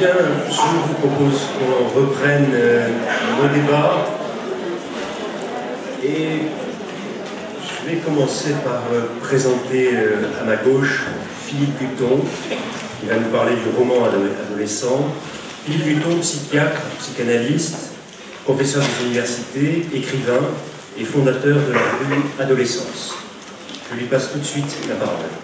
bien, je vous propose qu'on reprenne le débat. Et je vais commencer par présenter à ma gauche Philippe Gutton, qui va nous parler du roman adolescent. Philippe Gutton, psychiatre, psychanalyste, professeur des universités, écrivain et fondateur de la revue Adolescence. Je lui passe tout de suite la parole.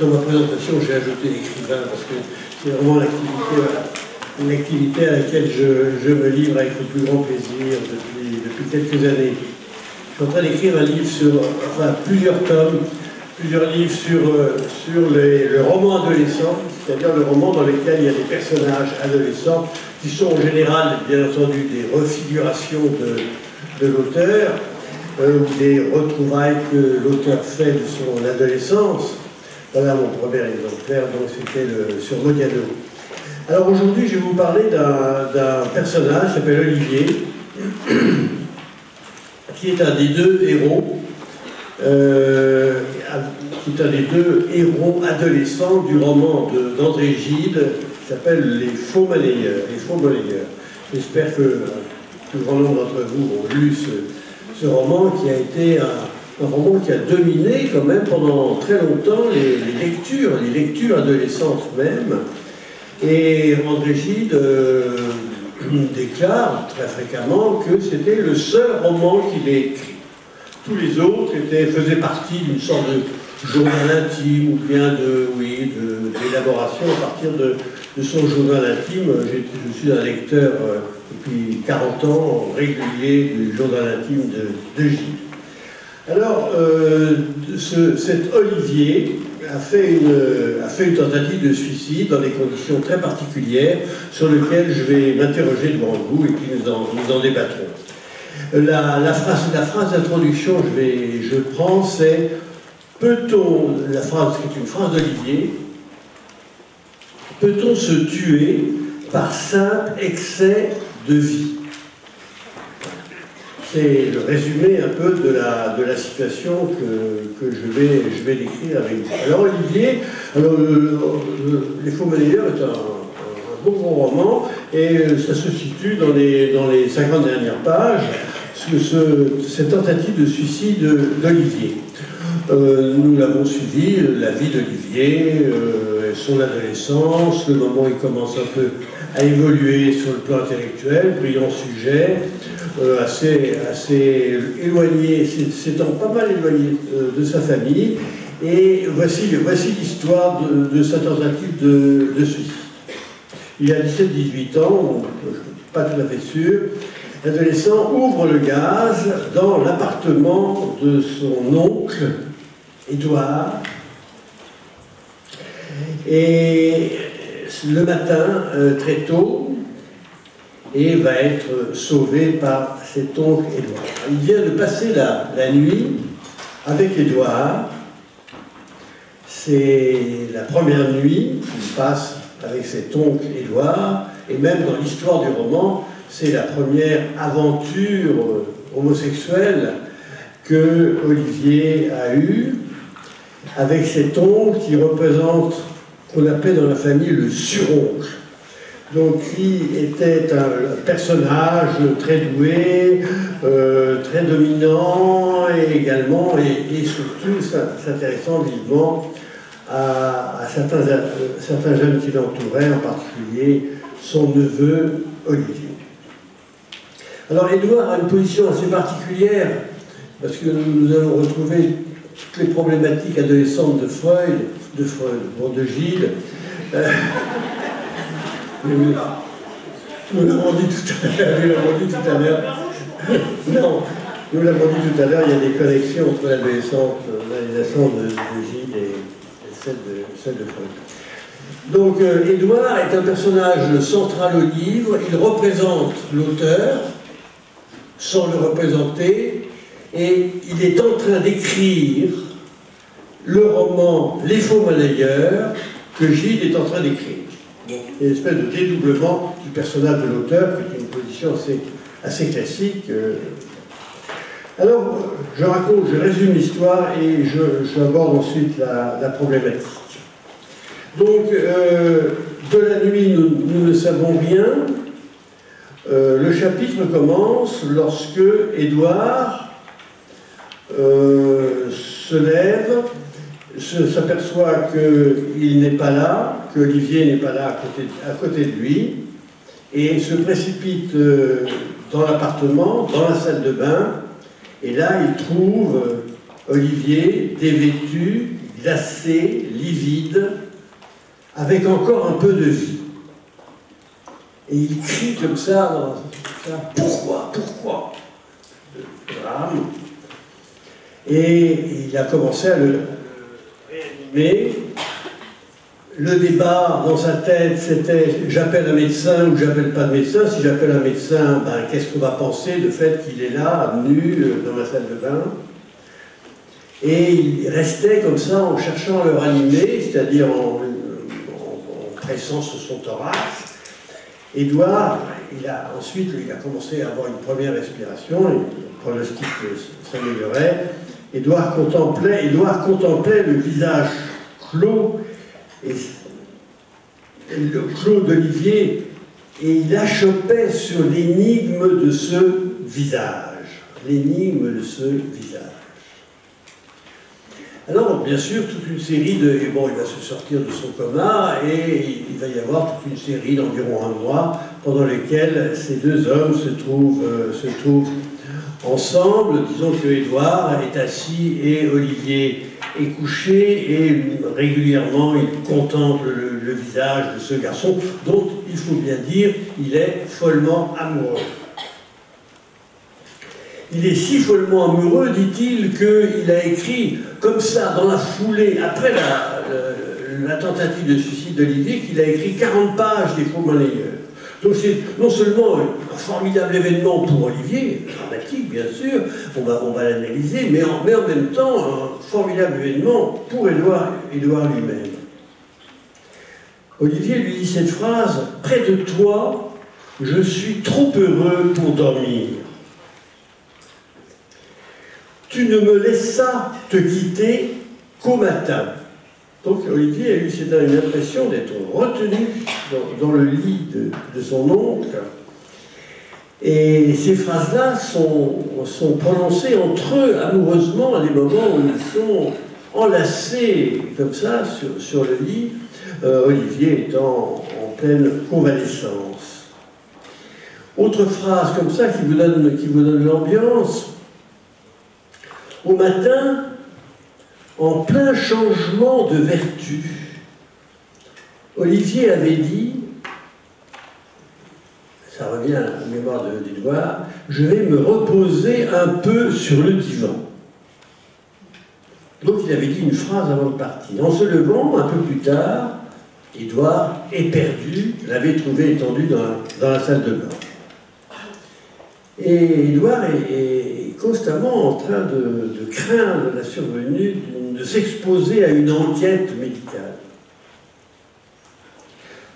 Dans ma présentation, j'ai ajouté écrivain parce que c'est vraiment l'activité à laquelle je me livre avec le plus grand plaisir depuis quelques années. Je suis en train d'écrire un livre sur, enfin plusieurs tomes, plusieurs livres sur le roman adolescent, c'est-à-dire le roman dans lequel il y a des personnages adolescents qui sont en général, bien entendu, des refigurations de l'auteur, ou des retrouvailles que l'auteur fait de son adolescence. Voilà mon premier exemplaire, donc c'était sur Modiano. Alors aujourd'hui, je vais vous parler d'un personnage qui s'appelle Olivier, qui est un des deux héros, adolescents du roman d'André Gide, qui s'appelle Les Faux-Monnayeurs. J'espère que tout grand nombre d'entre vous ont lu ce roman qui a été un roman qui a dominé quand même pendant très longtemps les lectures adolescentes même. Et André Gide déclare très fréquemment que c'était le seul roman qu'il ait écrit. Tous les autres faisaient partie d'une sorte de journal intime, ou bien d'élaboration à partir de son journal intime. Je suis un lecteur depuis 40 ans régulier du journal intime de Gide. Alors, cet Olivier a fait une tentative de suicide dans des conditions très particulières sur lesquelles je vais m'interroger devant vous et puis nous en débattrons. La phrase d'introduction je prends, c'est « Peut-on » la phrase qui est une phrase d'Olivier « Peut-on se tuer par simple excès de vie ?» C'est le résumé un peu de la situation que je vais décrire avec vous. Alors Olivier, Les Faux-Monnayeurs est un beau gros roman et ça se situe dans les 50 dernières pages, cette tentative de suicide d'Olivier. Nous l'avons suivi, la vie d'Olivier, son adolescence, le moment où il commence un peu à évoluer sur le plan intellectuel, brillant sujet, assez éloigné, s'étant pas mal éloigné de sa famille, et voici l'histoire de sa tentative de suicide. Il a 17-18 ans, je ne suis pas tout à fait sûr, l'adolescent ouvre le gaz dans l'appartement de son oncle, Édouard, et le matin, très tôt, et va être sauvé par cet oncle Édouard. Il vient de passer la nuit avec Édouard. C'est la première nuit qu'il passe avec cet oncle Édouard, et même dans l'histoire du roman, c'est la première aventure homosexuelle que Olivier a eue avec cet oncle qui représente qu'on appelait dans la famille le suroncle. Donc, qui était un personnage très doué, très dominant, et surtout s'intéressant vivement à certains jeunes qui l'entouraient, en particulier son neveu Olivier. Alors, Édouard a une position assez particulière, parce que nous allons retrouver toutes les problématiques adolescentes de Freud, de Gide. Nous l'avons dit tout à l'heure. Non, nous l'avons dit tout à l'heure, il y a des connexions entre l'adolescence de Gide et celle de Freud. Donc, Édouard est un personnage central au livre. Il représente l'auteur sans le représenter. Et il est en train d'écrire le roman Les Faux-Monnayeurs que Gide est en train d'écrire. Donc, il y a une espèce de dédoublement du personnage de l'auteur, qui est une position assez classique. Alors, je résume l'histoire et j'aborde ensuite la problématique. Donc, de la nuit, nous ne savons rien. Le chapitre commence lorsque Édouard se lève, s'aperçoit qu'il n'est pas là, que Olivier n'est pas là à côté de lui, et se précipite dans l'appartement, dans la salle de bain, et là il trouve Olivier dévêtu, glacé, livide, avec encore un peu de vie. Et il crie comme ça, « Pourquoi ?» Et il a commencé à le réanimer. Le débat dans sa tête, c'était « j'appelle un médecin ou j'appelle pas de médecin ». Si j'appelle un médecin, ben, qu'est-ce qu'on va penser du fait qu'il est là, nu, dans la salle de bain? Et il restait comme ça en cherchant à le ranimer, c'est-à-dire en pressant sur son thorax. Édouard, ensuite, il a commencé à avoir une première respiration, le pronostic s'améliorait. Édouard contemplait le visage clos et le clos d'Olivier, et il achoppait sur l'énigme de ce visage. Alors, bien sûr, toute une série de... Et bon, il va se sortir de son coma, et il va y avoir toute une série d'environ un mois pendant lesquels ces deux hommes se trouvent ensemble. Disons que Édouard est assis et Olivier est couché, et régulièrement, il contemple le visage de ce garçon, dont, il faut bien dire, il est follement amoureux. Il est si follement amoureux, dit-il, qu'il a écrit comme ça, dans la foulée, après la tentative de suicide d'Olivier, qu'il a écrit 40 pages des Faux-Monnayeurs. Donc c'est non seulement un formidable événement pour Olivier, dramatique bien sûr, on va l'analyser, mais en même temps un formidable événement pour Édouard lui-même. Olivier lui dit cette phrase, « Près de toi, je suis trop heureux pour dormir. » Tu ne me laissas te quitter qu'au matin. Donc Olivier a eu une impression d'être retenu dans le lit de son oncle. Et ces phrases-là sont prononcées entre eux amoureusement à des moments où ils sont enlacés comme ça sur le lit, Olivier étant en pleine convalescence. Autre phrase comme ça qui vous donne l'ambiance. Au matin, en plein changement de vertu, Olivier avait dit, ça revient à la mémoire d'Édouard, « Je vais me reposer un peu sur le divan. » Donc il avait dit une phrase avant de partir. En se levant, un peu plus tard, Édouard, éperdu, l'avait trouvé étendu dans la salle de bain. Et Édouard est constamment en train de craindre la survenue, de s'exposer à une enquête médicale.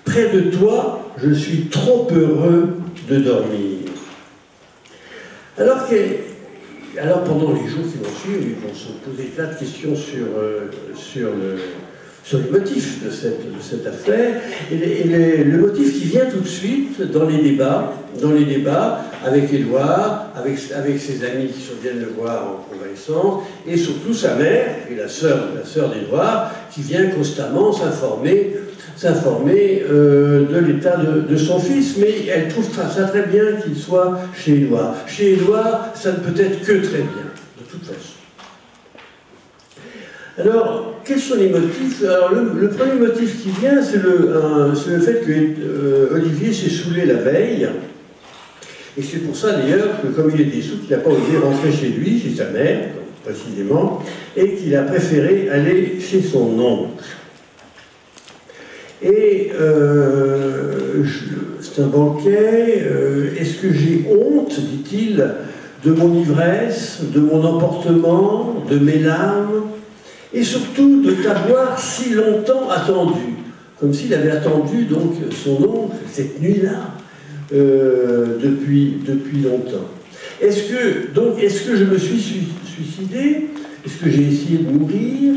Près de toi, je suis trop heureux de dormir. Alors pendant les jours qui vont suivre, ils vont se poser plein de questions sur le motif de cette affaire, et le motif qui vient tout de suite dans les débats avec Édouard, avec ses amis qui viennent le voir en convalescence, et surtout sa mère, et la sœur d'Édouard, qui vient constamment s'informer de l'état de son fils, mais elle trouve ça très bien qu'il soit chez Édouard. Chez Édouard, ça ne peut être que très bien, de toute façon. Alors, quels sont les motifs? Alors, le premier motif qui vient, c'est le fait que Olivier s'est saoulé la veille. Et c'est pour ça, d'ailleurs, que comme il était saoul, il n'a pas osé rentrer chez lui, chez sa mère, précisément, et qu'il a préféré aller chez son oncle. Et c'est un banquet. Est-ce que j'ai honte, dit-il, de mon ivresse, de mon emportement, de mes larmes ? Et surtout de t'avoir si longtemps attendu, comme s'il avait attendu donc son oncle cette nuit-là depuis longtemps. Est-ce que je me suis suicidé? Est-ce que j'ai essayé de mourir?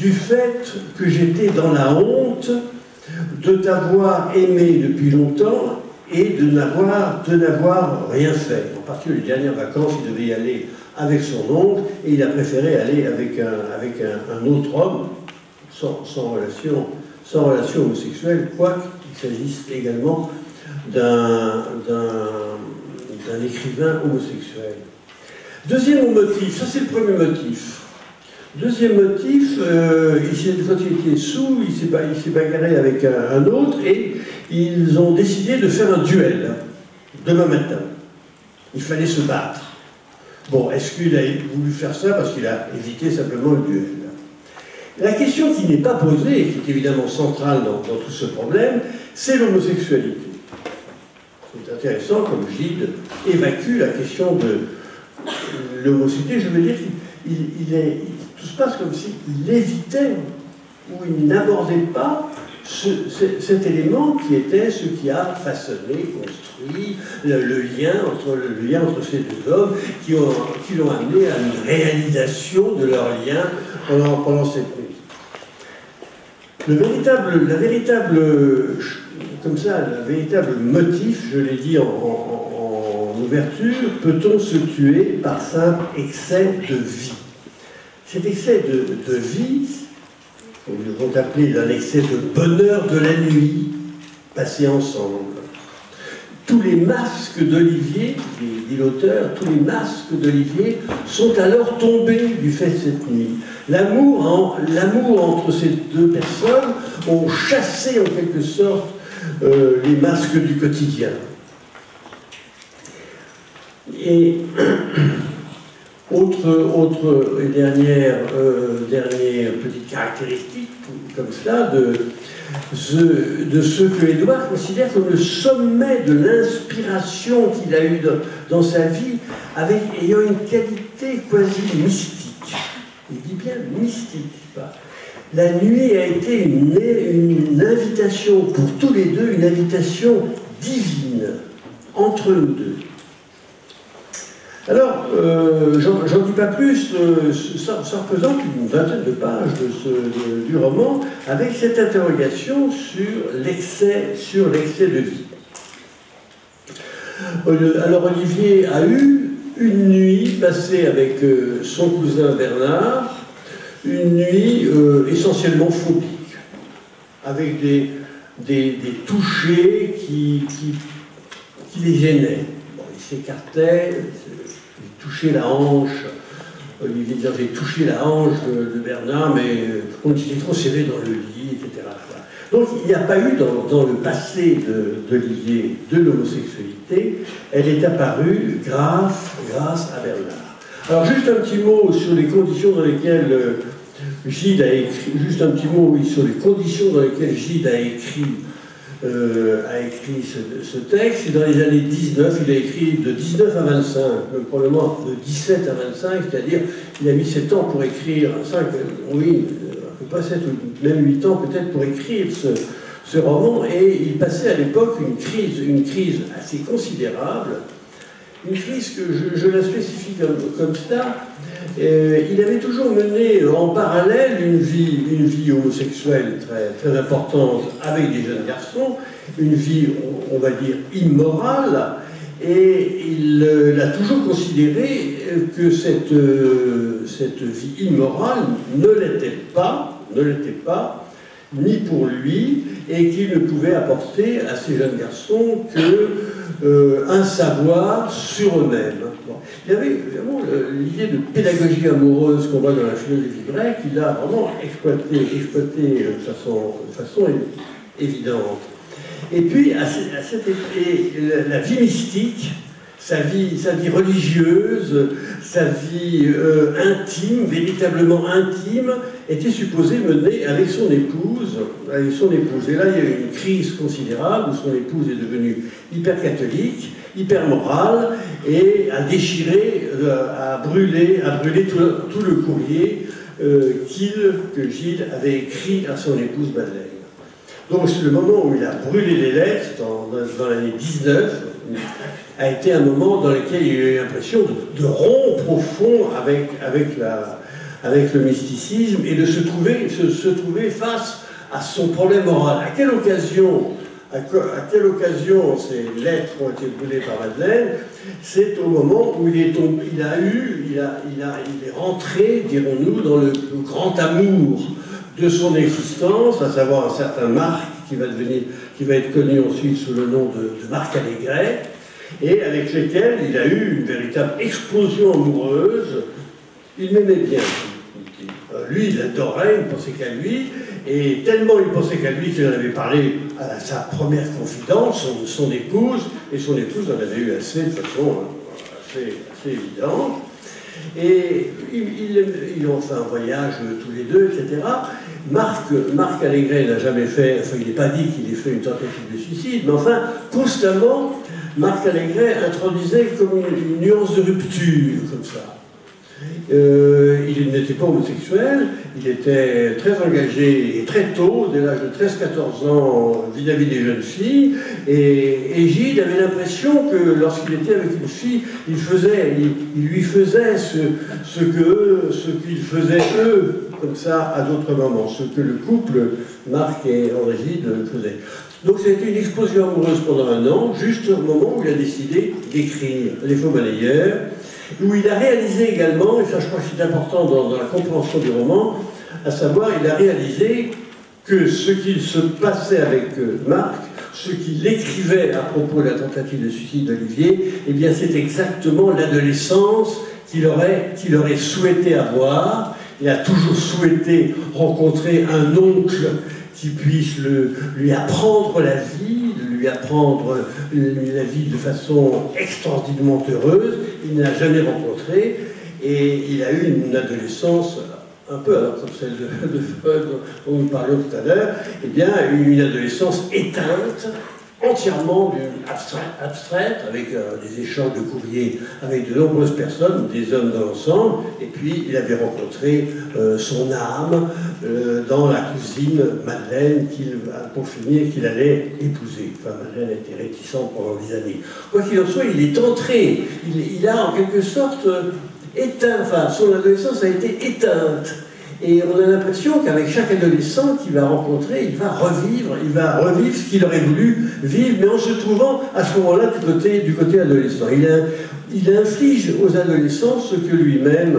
du fait que j'étais dans la honte de t'avoir aimé depuis longtemps et de n'avoir rien fait. En particulier les dernières vacances, il devait y aller avec son oncle et il a préféré aller avec un autre homme sans relation homosexuelle, quoiqu'il s'agisse également d'un écrivain homosexuel. Deuxième motif, ça c'est le premier motif. Deuxième motif, quand il était saoul, il s'est bagarré avec un autre et ils ont décidé de faire un duel demain matin. Il fallait se battre. Bon, est-ce qu'il a voulu faire ça parce qu'il a évité simplement le duel? La question qui n'est pas posée, et qui est évidemment centrale dans tout ce problème, c'est l'homosexualité. C'est intéressant, comme Gide évacue la question de l'homosexualité. Je veux dire tout se passe comme s'il évitait ou il n'abordait pas cet élément qui était ce qui a façonné, construit le lien entre ces deux hommes qui l'ont amené à une réalisation de leur lien pendant cette nuit. Le véritable motif, je l'ai dit en ouverture, peut-on se tuer par simple excès de vie? Cet excès de vie, que nous devons appeler un excès de bonheur de la nuit, passé ensemble. Tous les masques d'Olivier, dit l'auteur, tous les masques d'Olivier sont alors tombés du fait de cette nuit. L'amour entre ces deux personnes ont chassé en quelque sorte les masques du quotidien. Et autre et dernière petite caractéristique comme cela de ce que Édouard considère comme le sommet de l'inspiration qu'il a eue dans sa vie, ayant une qualité quasi mystique. Il dit bien mystique. La nuit a été une invitation, pour tous les deux, une invitation divine entre nous deux. Alors, j'en dis pas plus, ça représente une vingtaine de pages du roman, avec cette interrogation sur l'excès de vie. Alors Olivier a eu une nuit passée avec son cousin Bernard, une nuit essentiellement phobique, avec des touchés qui les gênaient. Bon, il s'écartait, il touchait la hanche, Olivier disait j'ai touché la hanche de Bernard, mais on était trop serré dans le lit, etc. Donc il n'y a pas eu dans le passé d'Olivier de l'homosexualité, elle est apparue grâce à Bernard. Alors juste un petit mot sur les conditions dans lesquelles Gide a écrit, ce texte. Et dans les années 19, il a écrit de 19 à 25, probablement de 17 à 25, c'est-à-dire il a mis 7 ans pour écrire, 5, oui, pas 7 ou même 8 ans peut-être pour écrire ce roman, et il passait à l'époque une crise assez considérable. Une crise que je la spécifie comme ça. Il avait toujours mené en parallèle une vie homosexuelle très importante avec des jeunes garçons, une vie, on va dire, immorale, et il a toujours considéré que cette vie immorale ne l'était pas, ni pour lui, et qu'il ne pouvait apporter à ces jeunes garçons qu'un savoir sur eux-mêmes. Bon. Il y avait vraiment l'idée de pédagogie amoureuse qu'on voit dans la philosophie grecque, il a vraiment exploité de façon évidente. Et puis, à cette époque, la vie mystique, sa vie religieuse, sa vie intime, véritablement intime, était supposée mener avec son épouse. Et là, il y a eu une crise considérable où son épouse est devenue hyper catholique, hyper morale, et a déchiré, a brûlé tout le courrier que Gide avait écrit à son épouse Madeleine. Donc, c'est le moment où il a brûlé les lettres, dans l'année 19, a été un moment dans lequel il a eu l'impression de rompre au fond avec, avec, la, avec le mysticisme et de se trouver face à son problème moral. À quelle occasion ces lettres ont été brûlées par Madeleine? C'est au moment où il est rentré, dirons-nous, dans le grand amour de son existence, à savoir un certain Marc qui va être connu ensuite sous le nom de Marc Allégret, et avec lesquels il a eu une véritable explosion amoureuse. Il m'aimait bien. Lui, il l'adorait, il ne pensait qu'à lui, et tellement il pensait qu'à lui qu'il en avait parlé à sa première confidente, son épouse, et son épouse en avait eu assez, de façon assez évidente. Et ils ont fait un voyage tous les deux, etc. Marc Allégret n'a jamais fait, enfin il n'est pas dit qu'il ait fait une tentative de suicide, mais enfin, constamment, Marc Allégret introduisait comme une nuance de rupture, comme ça. Il n'était pas homosexuel, il était très engagé et très tôt, dès l'âge de 13-14 ans, vis-à-vis des jeunes filles, et Gide avait l'impression que lorsqu'il était avec une fille, il lui faisait ce qu'ils faisaient eux, comme ça, à d'autres moments, ce que le couple Marc et André Gide faisaient. Donc c'était une explosion amoureuse pendant un an, juste au moment où il a décidé d'écrire Les Faux-Monnayeurs, où il a réalisé également, et ça je crois que c'est important dans la compréhension du roman, à savoir, il a réalisé que ce qui se passait avec Marc, ce qu'il écrivait à propos de la tentative de suicide d'Olivier, eh bien c'est exactement l'adolescence qu'il aurait souhaité avoir. Il a toujours souhaité rencontrer un oncle qui puisse lui apprendre la vie, de façon extraordinairement heureuse. Il ne l'a jamais rencontré et il a eu une adolescence un peu, alors comme celle de Freud dont nous parlions tout à l'heure, eh bien une adolescence éteinte, entièrement abstraite, avec des échanges de courriers avec de nombreuses personnes, des hommes dans l'ensemble, et puis il avait rencontré son âme dans la cousine Madeleine, pour finir, qu'il allait épouser. Enfin, Madeleine a été réticente pendant des années. Quoi qu'il en soit, il est entré, il a en quelque sorte éteint, enfin, son adolescence a été éteinte. Et on a l'impression qu'avec chaque adolescent qu'il va rencontrer, il va revivre ce qu'il aurait voulu vivre, mais en se trouvant à ce moment-là du côté adolescent. Il inflige aux adolescents ce que lui-même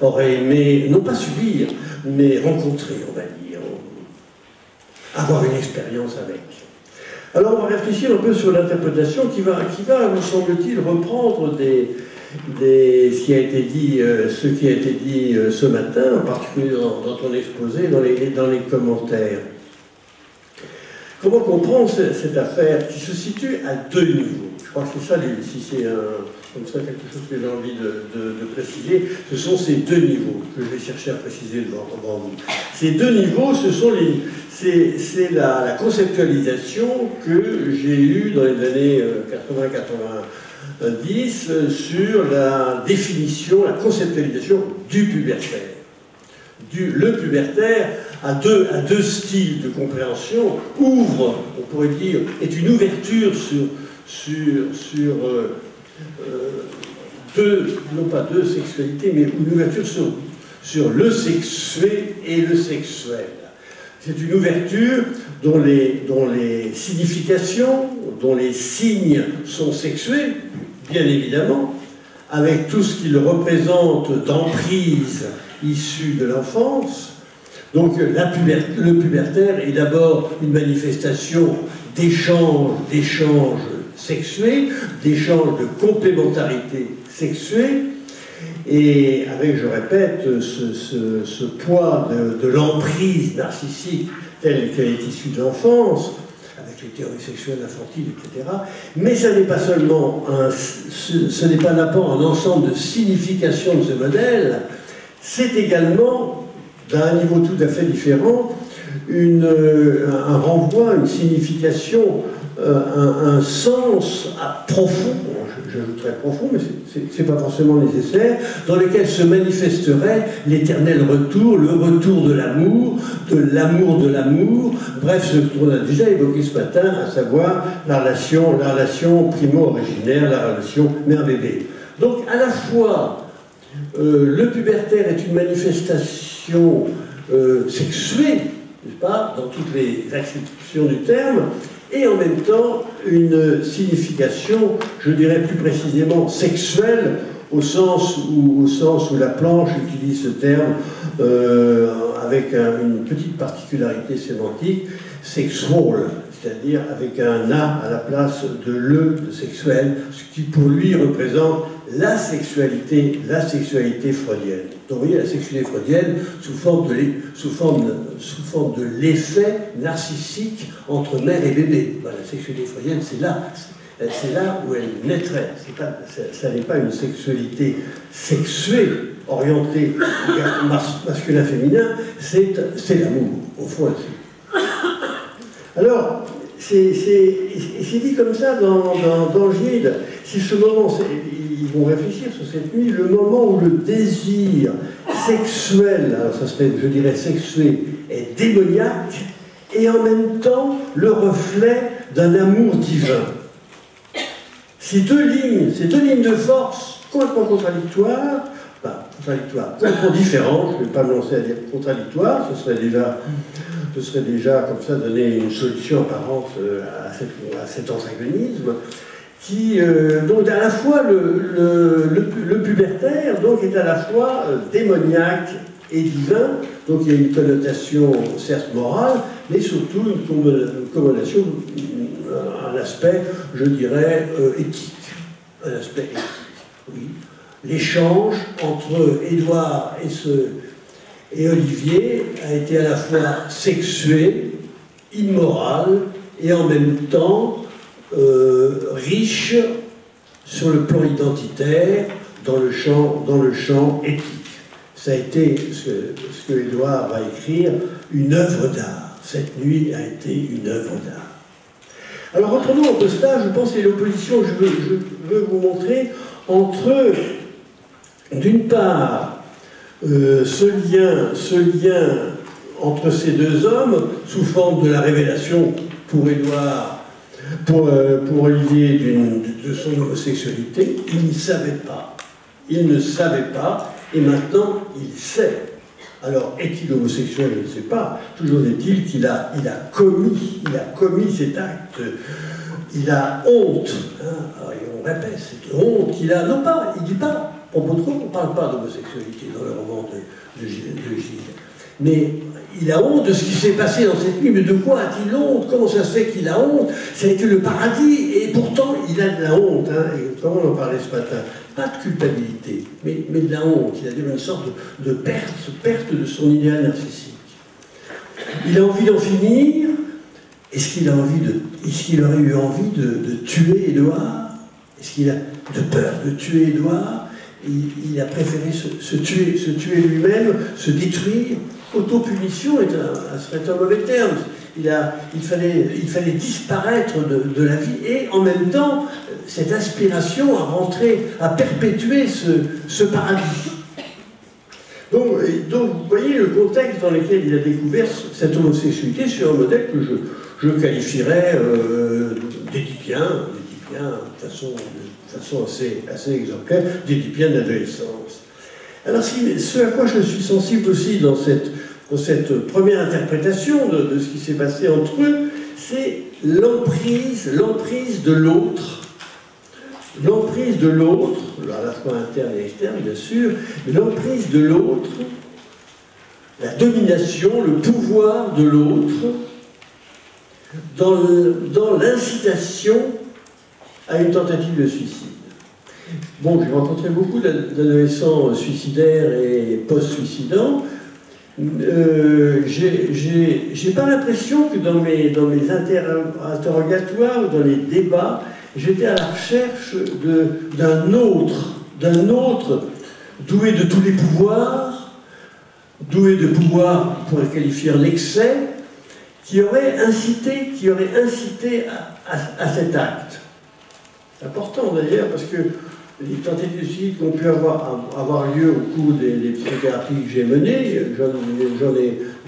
aurait aimé, non pas subir, mais rencontrer, on va dire, avoir une expérience avec. Alors on va réfléchir un peu sur l'interprétation qui va, me semble-t-il, reprendre ce qui a été dit ce matin, en particulier dans ton exposé, dans les commentaires. Comment comprendre cette affaire qui se situe à deux niveaux? Je crois que c'est ça, si c'est comme ça quelque chose que j'ai envie de préciser, ce sont ces deux niveaux que je vais chercher à préciser devant vous. Ces deux niveaux, c'est la conceptualisation que j'ai eue dans les années 80-81. Indice sur la définition, la conceptualisation du pubertaire. Le pubertaire a deux styles de compréhension, ouvre, on pourrait dire, est une ouverture sur deux, non pas deux sexualités, mais une ouverture sur le sexué et le sexuel. C'est une ouverture dont les significations, dont les signes sont sexués, bien évidemment, avec tout ce qu'il représente d'emprise issue de l'enfance. Donc le pubertaire est d'abord une manifestation d'échanges sexués, d'échanges de complémentarité sexuée, et avec, je répète, ce poids de l'emprise narcissique telle qu'elle est issue de l'enfance, avec les théories sexuelles infantiles, etc. Mais ça n'est pas seulement un ensemble de significations de ce modèle, c'est également, d'un niveau tout à fait différent, un renvoi, une signification, un sens profond, j'ajouterais profond, mais ce n'est pas forcément nécessaire, dans lequel se manifesterait l'éternel retour, le retour de l'amour, bref, ce qu'on a déjà évoqué ce matin, à savoir la relation primo-originaire, la relation mère-bébé. Donc à la fois le pubertaire est une manifestation sexuée, n'est-ce pas, dans toutes les acceptions du terme, et en même temps une signification, je dirais plus précisément sexuelle, au sens où Laplanche utilise ce terme avec une petite particularité sémantique, sexual, c'est-à-dire avec un A à la place de le sexuel, ce qui pour lui représente la sexualité freudienne. Donc vous voyez la sexualité freudienne sous forme de l'effet narcissique entre mère et bébé. Voilà, la sexualité freudienne, c'est là où elle naîtrait. Ça n'est pas une sexualité sexuée, orientée masculin-féminin, c'est l'amour, au fond. Alors, c'est dit comme ça dans Gide. Si ce moment, ils vont réfléchir sur cette nuit, le moment où le désir sexuel, alors ça serait, je dirais, sexué, est démoniaque, et en même temps le reflet d'un amour divin. Ces deux lignes de force complètement contradictoires, complètement différentes, je ne vais pas me lancer à dire contradictoires, ce serait déjà comme ça donner une solution apparente à cet antagonisme, qui, donc à la fois le pubertaire donc, est à la fois démoniaque et divin, donc il y a une connotation certes morale, mais surtout une connotation, un aspect, je dirais, éthique. Un aspect éthique, oui. L'échange entre Édouard et Olivier a été à la fois sexué, immoral, et en même temps riche sur le plan identitaire dans le champ éthique. Ça a été ce que Édouard va écrire, une œuvre d'art. Cette nuit a été une œuvre d'art. Alors, reprenons un peu cela, je pense, et l'opposition que je veux vous montrer entre, d'une part, ce lien entre ces deux hommes, sous forme de la révélation pour Édouard, pour Olivier, de son homosexualité. Il ne savait pas, et maintenant il sait. Alors, est-il homosexuel? Je ne sais pas. Toujours est-il qu'il a commis cet acte. Il a honte. Hein, et on répète, cette honte qu'il a. Non, pas, il ne dit pas. On ne parle pas d'homosexualité dans le roman de Gide. Mais il a honte de ce qui s'est passé dans cette nuit. Mais de quoi a-t-il honte? Comment ça se fait qu'il a honte? Ça a été le paradis, et pourtant il a de la honte. Hein, et comme on en parlait ce matin, pas de culpabilité, mais de la honte. Il a une sorte de perte de son idéal narcissique. Il a envie d'en finir. Est-ce qu'il aurait eu envie de tuer Édouard? Est-ce qu'il a de peur de tuer Édouard? Il a préféré se tuer lui-même, se détruire. Autopunition serait un mauvais terme. Il fallait disparaître de la vie, et en même temps, cette aspiration à perpétuer ce paradis. Donc, vous voyez le contexte dans lequel il a découvert cette homosexualité sur un modèle que je qualifierais d'édipien de façon assez exemplaire, d'édipien d'adolescence. Alors, ce à quoi je suis sensible aussi dans cette première interprétation de ce qui s'est passé entre eux, c'est l'emprise de l'autre, à la fois interne et externe, bien sûr, mais l'emprise de l'autre, la domination, le pouvoir de l'autre, dans l'incitation à une tentative de suicide. Bon, j'ai rencontré beaucoup d'adolescents suicidaires et post-suicidants. J'ai pas l'impression que dans mes interrogatoires ou dans les débats, j'étais à la recherche d'un autre doué de tous les pouvoirs, doué de pouvoir, on pourrait qualifier l'excès, qui aurait incité à cet acte. Important d'ailleurs, parce que les tentatives de suicide qui ont pu avoir lieu au cours des psychothérapies que j'ai menées, j'en ai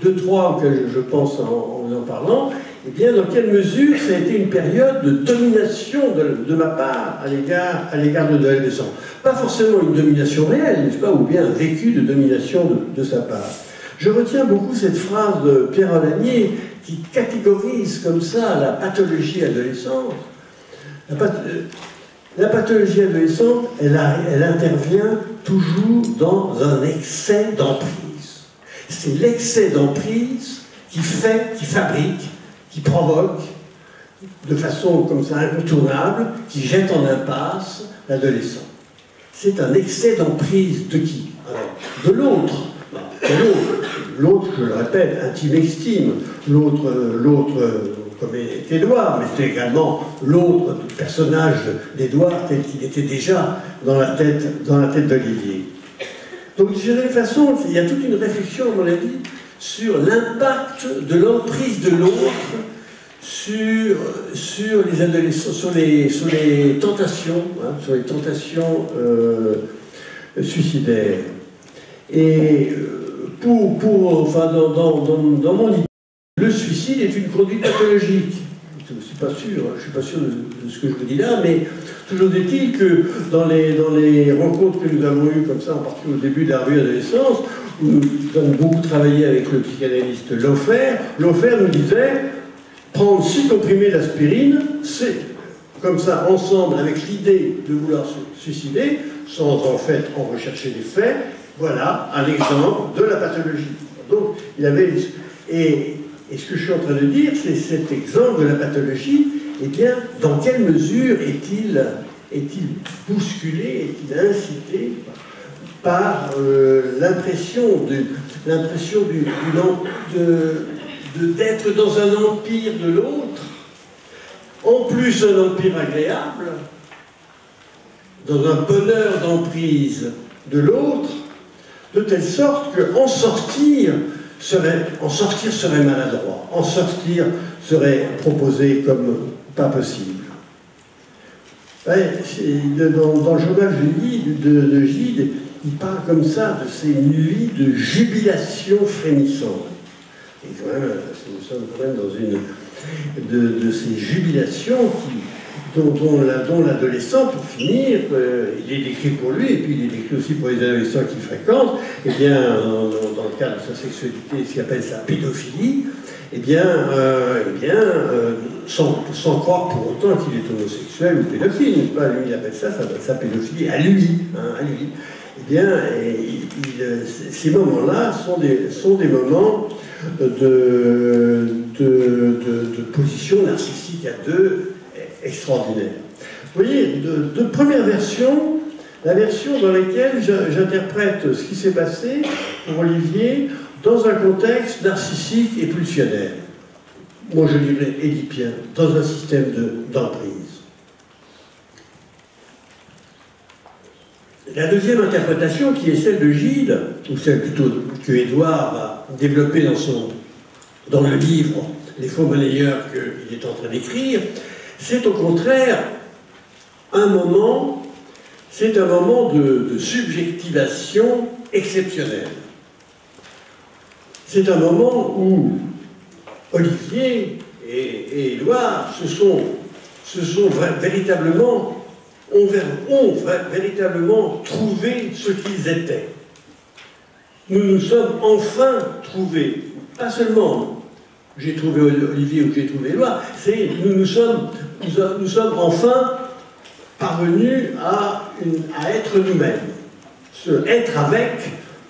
deux, trois auxquelles je pense en parlant, eh bien, dans quelle mesure ça a été une période de domination de ma part à l'égard de l'adolescent. Pas forcément une domination réelle, n'est-ce pas, ou bien un vécu de domination de sa part. Je retiens beaucoup cette phrase de Piera Aulagnier qui catégorise comme ça la pathologie adolescente. La pathologie adolescente, elle intervient toujours dans un excès d'emprise. C'est l'excès d'emprise qui fait, qui fabrique, qui provoque, de façon comme ça incontournable, qui jette en impasse l'adolescent. C'est un excès d'emprise de qui? De l'autre. L'autre, je le répète, intime-extime. L'autre, comme était Édouard, mais c'était également l'autre personnage d'Édouard tel qu'il était déjà dans la tête d'Olivier. Donc, de toute façon, il y a toute une réflexion, à mon avis, sur l'impact de l'emprise de l'autre sur les adolescents, sur les tentations, hein, sur les tentations suicidaires. Et enfin, dans mon idée, le suicide est une conduite pathologique. Je ne suis pas sûr de ce que je vous dis là, mais toujours est-il que dans les rencontres que nous avons eues comme ça, en particulier au début de la revue Adolescence, où nous avons beaucoup travaillé avec le psychanalyste Laufer, Laufer nous disait prendre 6 comprimés d'aspirine, c'est comme ça, ensemble avec l'idée de vouloir se suicider, sans en fait en rechercher les faits, voilà un exemple de la pathologie. Donc, il avait... Et ce que je suis en train de dire, c'est cet exemple de la pathologie, eh bien, dans quelle mesure est-il bousculé, est-il incité par l'impression d'être dans un empire de l'autre, en plus un empire agréable, dans un bonheur d'emprise de l'autre, de telle sorte qu'en sortir... En sortir serait maladroit, en sortir serait proposé comme pas possible. Ouais, dans le journal de Gide, il parle comme ça de ces nuits de jubilation frémissante. Et quand même, nous sommes quand même dans une de ces jubilations dont l'adolescent, pour finir, il est décrit pour lui, et puis il est décrit aussi pour les adolescents qu'il fréquente, et bien, dans le cadre de sa sexualité, ce qu'il appelle sa pédophilie, sans croire pour autant qu'il est homosexuel ou pédophile, n'est-ce pas, lui, il appelle ça sa pédophilie, à lui, hein, à lui. Eh bien, ces moments-là sont des moments de position narcissique à deux, extraordinaire. Vous voyez, de première version, la version dans laquelle j'interprète ce qui s'est passé pour Olivier dans un contexte narcissique et pulsionnaire. Moi, je dirais édipien, dans un système d'emprise. La deuxième interprétation, qui est celle de Gide, ou celle plutôt que Édouard va développer dans le livre Les Faux-Monnayeurs qu'il est en train d'écrire, c'est au contraire un moment de subjectivation exceptionnelle. C'est un moment où Olivier et Édouard ont véritablement trouvé ce qu'ils étaient. Nous nous sommes enfin trouvés, pas seulement j'ai trouvé Olivier ou j'ai trouvé Édouard, c'est nous sommes enfin parvenus à être nous-mêmes. Ce être avec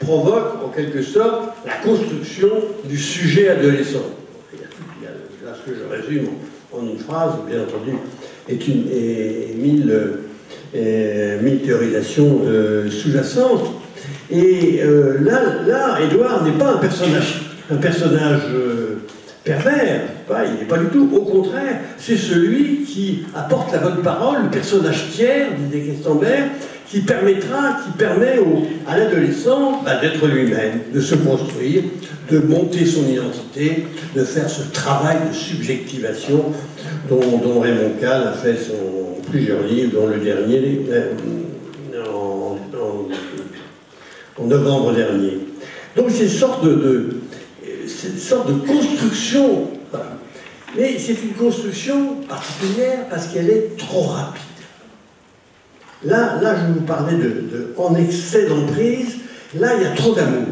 provoque en quelque sorte la construction du sujet adolescent. Là, ce que je résume en une phrase, bien entendu, est mille théorisations sous-jacentes. Et là, Édouard n'est pas un personnage pervers, il n'est pas du tout, au contraire, c'est celui qui apporte la bonne parole, le personnage tiers, disait Castambert, qui permet à l'adolescent d'être lui-même, de se construire, de monter son identité, de faire ce travail de subjectivation dont Raymond Kahn a fait plusieurs livres, dont le dernier en novembre dernier. Donc c'est une sorte de construction Mais c'est une construction particulière parce qu'elle est trop rapide. Là, je vous parlais de en excès d'emprise. Là, il y a trop d'amour.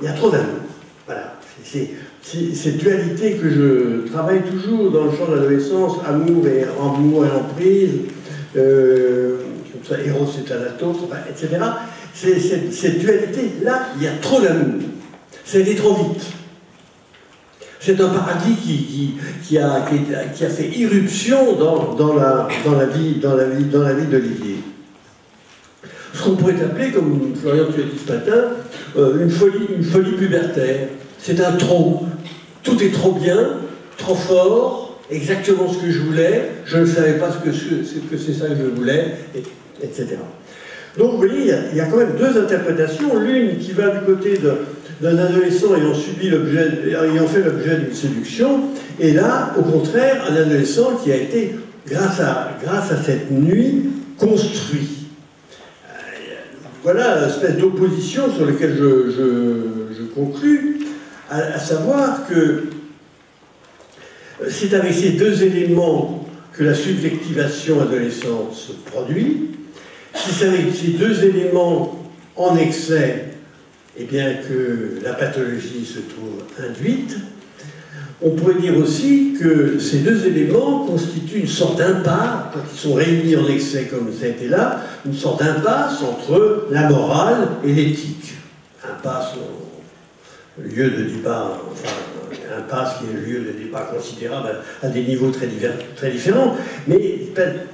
Il y a trop d'amour. Voilà. C'est cette dualité que je travaille toujours dans le champ de l'adolescence, amour et emprise, comme ça, héros et thanatos, etc. C'est cette dualité. Là, il y a trop d'amour. Ça a été trop vite. C'est un paradis qui a fait irruption dans la vie d'Olivier. Ce qu'on pourrait appeler, comme Florian tu l'as dit ce matin, une folie pubertaire. C'est un trop. Tout est trop bien, trop fort, exactement ce que je voulais, je ne savais pas ce que c'est ça que je voulais, etc. Donc vous voyez, il y a quand même deux interprétations, l'une qui va du côté d'un adolescent ayant fait l'objet d'une séduction, et là, au contraire, un adolescent qui a été, grâce à cette nuit, construit. Voilà une espèce d'opposition sur laquelle je conclus, à savoir que c'est avec ces deux éléments que la subjectivation adolescente se produit. Si c'est avec ces deux éléments en excès, eh bien que la pathologie se trouve induite, on pourrait dire aussi que ces deux éléments constituent une sorte d'impasse, quand ils sont réunis en excès comme ça a été là, une sorte d'impasse entre la morale et l'éthique. Impasse au lieu de débat, enfin, impasse qui est le lieu de débat considérable à des niveaux très différents, mais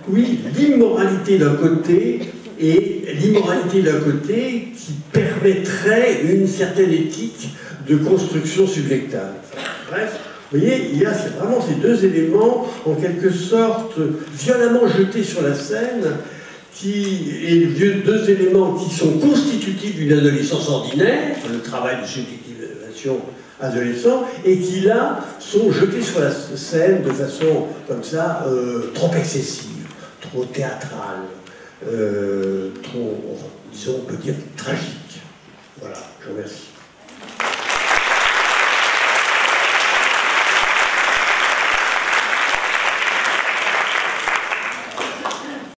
oui, l'immoralité d'un côté et l'immoralité d'un côté qui permettrait une certaine éthique de construction subjective. Bref, vous voyez, il y a vraiment ces deux éléments, en quelque sorte, violemment jetés sur la scène, deux éléments qui sont constitutifs d'une adolescence ordinaire, le travail de subjectivation adolescent, et qui, là, sont jetés sur la scène de façon, comme ça, trop excessive, trop théâtrale. Trop, disons, on peut dire tragique. Voilà, je vous remercie.